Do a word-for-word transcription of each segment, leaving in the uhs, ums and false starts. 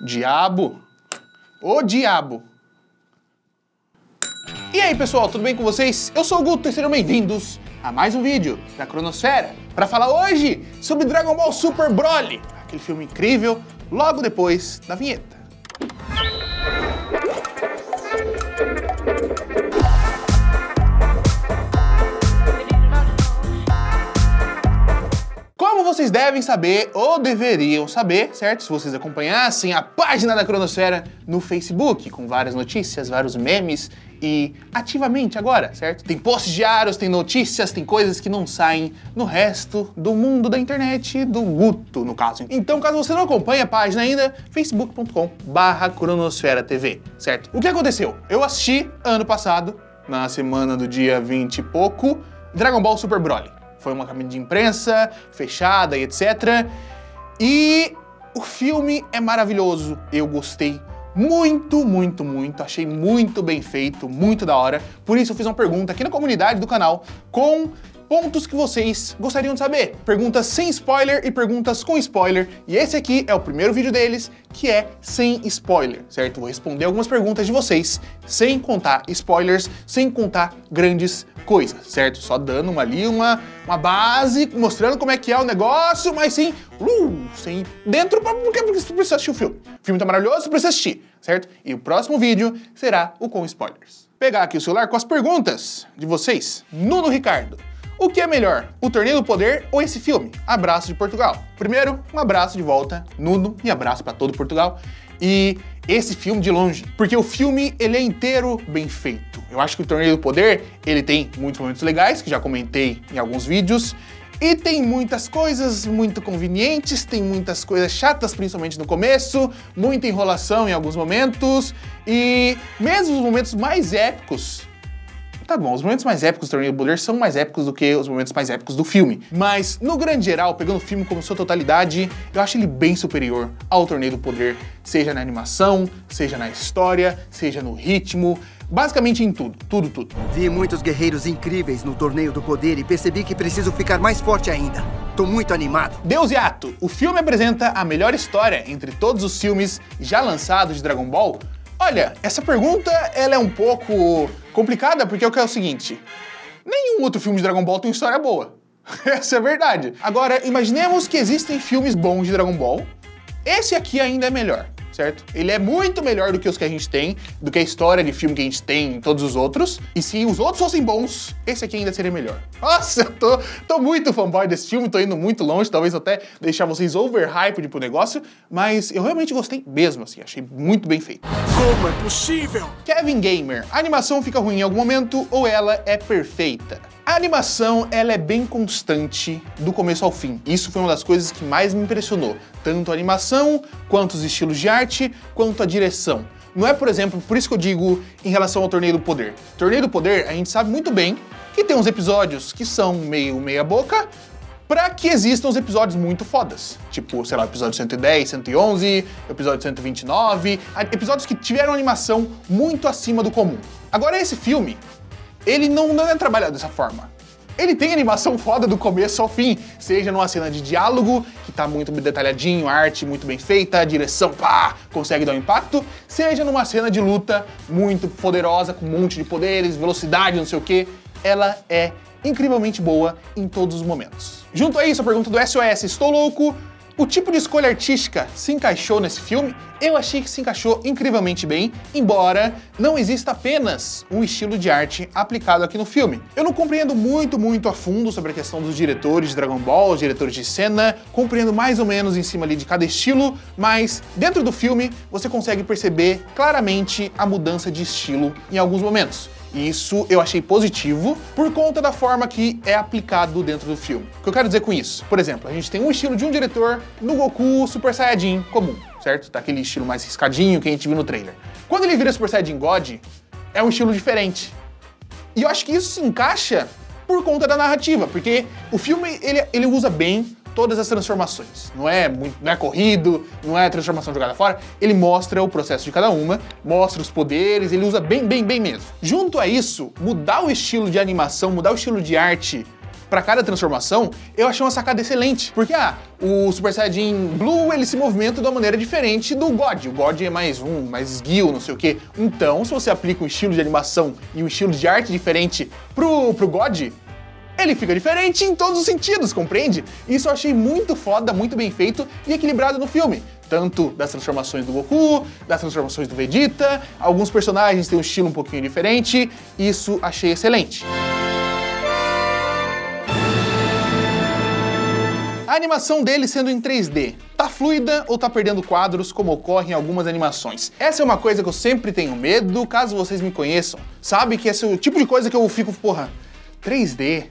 Diabo! Ô diabo! E aí pessoal, tudo bem com vocês? Eu sou o Guto e sejam bem-vindos a mais um vídeo da Cronosfera para falar hoje sobre Dragon Ball Super Broly, aquele filme incrível, logo depois da vinheta. Vocês devem saber, ou deveriam saber, certo? Se vocês acompanhassem a página da Cronosfera no Facebook, com várias notícias, vários memes e ativamente agora, certo? Tem posts diários, tem notícias, tem coisas que não saem no resto do mundo da internet, do Guto, no caso. Então, caso você não acompanhe a página ainda, facebook ponto com barra cronosfera tv, certo? O que aconteceu? Eu assisti, ano passado, na semana do dia vinte e pouco, Dragon Ball Super Broly. Foi uma cabine de imprensa, fechada e etcétera. E o filme é maravilhoso. Eu gostei muito, muito, muito. Achei muito bem feito, muito da hora. Por isso eu fiz uma pergunta aqui na comunidade do canal com pontos que vocês gostariam de saber. Perguntas sem spoiler e perguntas com spoiler. E esse aqui é o primeiro vídeo deles que é sem spoiler, certo? Vou responder algumas perguntas de vocês sem contar spoilers, sem contar grandes coisas, certo? Só dando uma, ali uma, uma base, mostrando como é que é o negócio, mas sem, uh, sem ir dentro, porque você precisa assistir o filme. O filme tá maravilhoso, você precisa assistir, certo? E o próximo vídeo será o com spoilers. Pegar aqui o celular com as perguntas de vocês. Nuno Ricardo. O que é melhor, o Torneio do Poder ou esse filme? Abraço de Portugal. Primeiro, um abraço de volta, Nuno, e abraço para todo Portugal. E esse filme de longe, porque o filme ele é inteiro bem feito. Eu acho que o Torneio do Poder ele tem muitos momentos legais, que já comentei em alguns vídeos, e tem muitas coisas muito convenientes, tem muitas coisas chatas, principalmente no começo, muita enrolação em alguns momentos, e mesmo os momentos mais épicos, tá bom, os momentos mais épicos do Torneio do Poder são mais épicos do que os momentos mais épicos do filme. Mas, no grande geral, pegando o filme como sua totalidade, eu acho ele bem superior ao Torneio do Poder. Seja na animação, seja na história, seja no ritmo, basicamente em tudo, tudo, tudo. Vi muitos guerreiros incríveis no Torneio do Poder e percebi que preciso ficar mais forte ainda. Tô muito animado. Deus e Ato, o filme apresenta a melhor história entre todos os filmes já lançados de Dragon Ball? Olha, essa pergunta ela é um pouco complicada, porque é o seguinte, nenhum outro filme de Dragon Ball tem história boa. Essa é a verdade. Agora, imaginemos que existem filmes bons de Dragon Ball. Esse aqui ainda é melhor, certo? Ele é muito melhor do que os que a gente tem, do que a história de filme que a gente tem em todos os outros. E se os outros fossem bons, esse aqui ainda seria melhor. Nossa, eu tô, tô muito fanboy desse filme, tô indo muito longe, talvez até deixar vocês overhyped pro negócio, mas eu realmente gostei mesmo, assim, achei muito bem feito. Como é possível? Kevin Gamer, a animação fica ruim em algum momento ou ela é perfeita? A animação, ela é bem constante do começo ao fim. Isso foi uma das coisas que mais me impressionou. Tanto a animação, quanto os estilos de arte, quanto a direção. Não é, por exemplo, por isso que eu digo em relação ao Torneio do Poder. Torneio do Poder, a gente sabe muito bem que tem uns episódios que são meio meia boca, pra que existam os episódios muito fodas. Tipo, sei lá, episódio cento e dez, cento e onze, episódio cento e vinte e nove, episódios que tiveram animação muito acima do comum. Agora, esse filme, ele não, não é trabalhado dessa forma. Ele tem animação foda do começo ao fim, seja numa cena de diálogo, que tá muito detalhadinho, a arte muito bem feita, a direção, pá, consegue dar um impacto, seja numa cena de luta muito poderosa, com um monte de poderes, velocidade, não sei o quê. Ela é incrivelmente boa em todos os momentos. Junto a isso, a pergunta do S O S, estou louco? O tipo de escolha artística se encaixou nesse filme? Eu achei que se encaixou incrivelmente bem, embora não exista apenas um estilo de arte aplicado aqui no filme. Eu não compreendo muito, muito a fundo sobre a questão dos diretores de Dragon Ball, os diretores de cena, compreendo mais ou menos em cima ali de cada estilo, mas dentro do filme você consegue perceber claramente a mudança de estilo em alguns momentos. E isso eu achei positivo por conta da forma que é aplicado dentro do filme. O que eu quero dizer com isso? Por exemplo, a gente tem um estilo de um diretor no Goku Super Saiyajin comum, certo? Tá aquele estilo mais riscadinho que a gente viu no trailer. Quando ele vira Super Saiyajin God, é um estilo diferente. E eu acho que isso se encaixa por conta da narrativa, porque o filme ele, ele usa bem todas as transformações. Não é, muito, não é corrido, não é transformação jogada fora. Ele mostra o processo de cada uma, mostra os poderes, ele usa bem, bem, bem mesmo. Junto a isso, mudar o estilo de animação, mudar o estilo de arte pra cada transformação, eu achei uma sacada excelente. Porque, ah, o Super Saiyajin Blue, ele se movimenta de uma maneira diferente do God. O God é mais um, mais esguio, não sei o quê. Então, se você aplica um estilo de animação e um estilo de arte diferente pro, pro God, ele fica diferente em todos os sentidos, compreende? Isso eu achei muito foda, muito bem feito e equilibrado no filme. Tanto das transformações do Goku, das transformações do Vegeta, alguns personagens têm um estilo um pouquinho diferente, isso achei excelente. A animação dele sendo em três D, tá fluida ou tá perdendo quadros como ocorre em algumas animações? Essa é uma coisa que eu sempre tenho medo, caso vocês me conheçam, sabe que esse é o tipo de coisa que eu fico, porra, três D,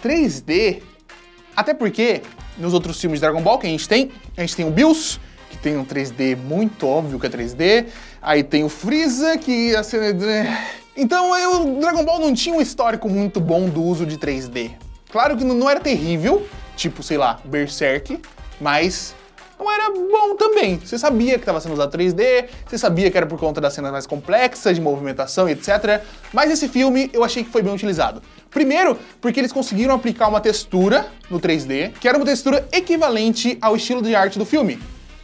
três D, até porque nos outros filmes de Dragon Ball que a gente tem, a gente tem o Bills, que tem um três D muito óbvio que é três D, aí tem o Frieza, que... Então eu, o Dragon Ball não tinha um histórico muito bom do uso de três D. Claro que não era terrível, tipo, sei lá, Berserk, mas não era bom também. Você sabia que estava sendo usado três D, você sabia que era por conta das cenas mais complexas, de movimentação, etcétera. Mas esse filme eu achei que foi bem utilizado. Primeiro, porque eles conseguiram aplicar uma textura no três D, que era uma textura equivalente ao estilo de arte do filme.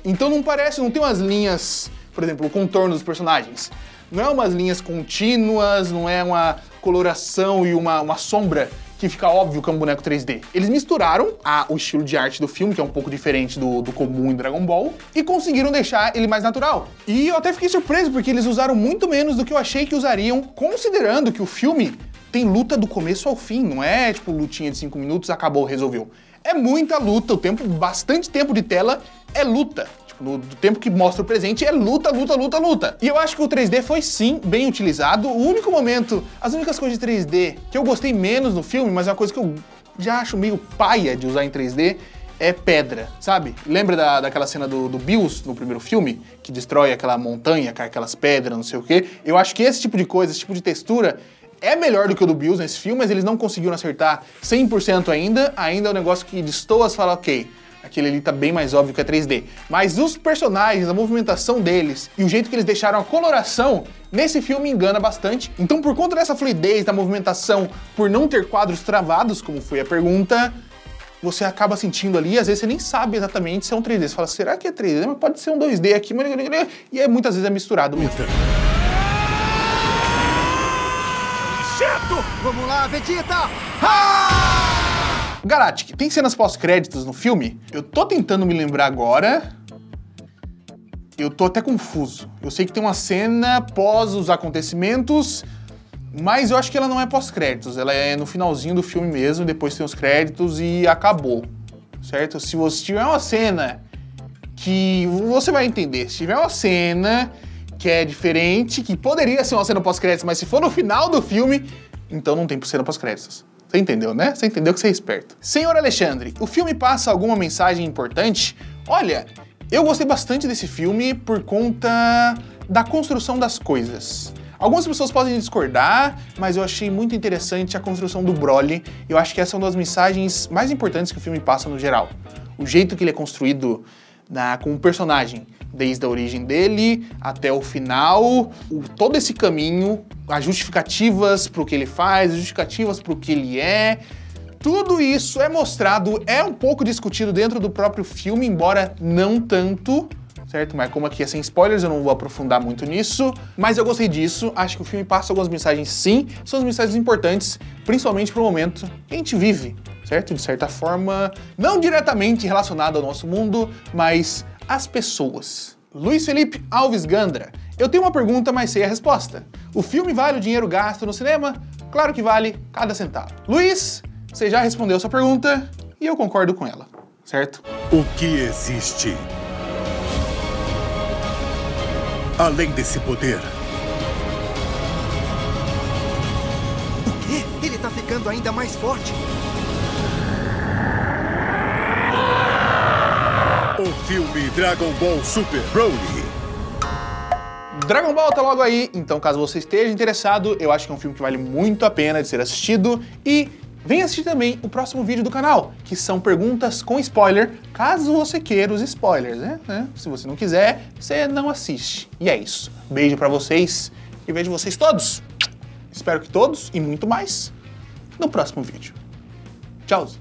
Então não parece, não tem umas linhas, por exemplo, o contorno dos personagens. Não é umas linhas contínuas, não é uma coloração e uma, uma sombra que fica óbvio que é um boneco três D. Eles misturaram a, o estilo de arte do filme, que é um pouco diferente do, do comum em Dragon Ball, e conseguiram deixar ele mais natural. E eu até fiquei surpreso, porque eles usaram muito menos do que eu achei que usariam, considerando que o filme tem luta do começo ao fim, não é tipo lutinha de cinco minutos, acabou, resolveu. É muita luta, o tempo, bastante tempo de tela é luta. No tempo que mostra o presente, é luta, luta, luta, luta. E eu acho que o três D foi sim bem utilizado. O único momento, as únicas coisas de três D que eu gostei menos no filme, mas é uma coisa que eu já acho meio paia de usar em três D, é pedra, sabe? Lembra da, daquela cena do, do Bills, no primeiro filme? Que destrói aquela montanha, cai aquelas pedras, não sei o quê. Eu acho que esse tipo de coisa, esse tipo de textura, é melhor do que o do Bills nesse filme, mas eles não conseguiram acertar cem por cento ainda. Ainda é um negócio que destoa, você fala, ok, aquele ali tá bem mais óbvio que é três D. Mas os personagens, a movimentação deles e o jeito que eles deixaram a coloração nesse filme engana bastante. Então, por conta dessa fluidez, da movimentação, por não ter quadros travados, como foi a pergunta, você acaba sentindo ali, às vezes você nem sabe exatamente se é um três D. Você fala, será que é três D? Mas pode ser um dois D aqui, mas... e é, muitas vezes é misturado mesmo. Inseto! Vamos lá, Vegeta! Ah! Galactic, tem cenas pós-créditos no filme? Eu tô tentando me lembrar agora. Eu tô até confuso. Eu sei que tem uma cena pós os acontecimentos, mas eu acho que ela não é pós-créditos. Ela é no finalzinho do filme mesmo, depois tem os créditos e acabou. Certo? Se você tiver uma cena que... você vai entender. Se tiver uma cena que é diferente, que poderia ser uma cena pós-créditos, mas se for no final do filme, então não tem cena pós-créditos. Você entendeu, né? Você entendeu que você é esperto. Senhor Alexandre, o filme passa alguma mensagem importante? Olha, eu gostei bastante desse filme por conta da construção das coisas. Algumas pessoas podem discordar, mas eu achei muito interessante a construção do Broly. Eu acho que essa é uma das mensagens mais importantes que o filme passa no geral. O jeito que ele é construído na, com o personagem, desde a origem dele até o final, o, todo esse caminho, as justificativas para o que ele faz, as justificativas para o que ele é, tudo isso é mostrado, é um pouco discutido dentro do próprio filme, embora não tanto, certo? Mas como aqui é sem spoilers, eu não vou aprofundar muito nisso, mas eu gostei disso, acho que o filme passa algumas mensagens sim, são as mensagens importantes, principalmente para o momento que a gente vive, certo? De certa forma, não diretamente relacionado ao nosso mundo, mas as pessoas. Luiz Felipe Alves Gandra. Eu tenho uma pergunta, mas sei a resposta. O filme vale o dinheiro gasto no cinema? Claro que vale cada centavo. Luiz, você já respondeu sua pergunta e eu concordo com ela, certo? O que existe além desse poder? O quê? Ele tá ficando ainda mais forte. O filme Dragon Ball Super Broly. Dragon Ball tá logo aí, então caso você esteja interessado, eu acho que é um filme que vale muito a pena de ser assistido e venha assistir também o próximo vídeo do canal, que são perguntas com spoiler, caso você queira os spoilers, né? Se você não quiser, você não assiste. E é isso. Beijo pra vocês e vejo vocês todos. Espero que todos e muito mais no próximo vídeo. Tchau!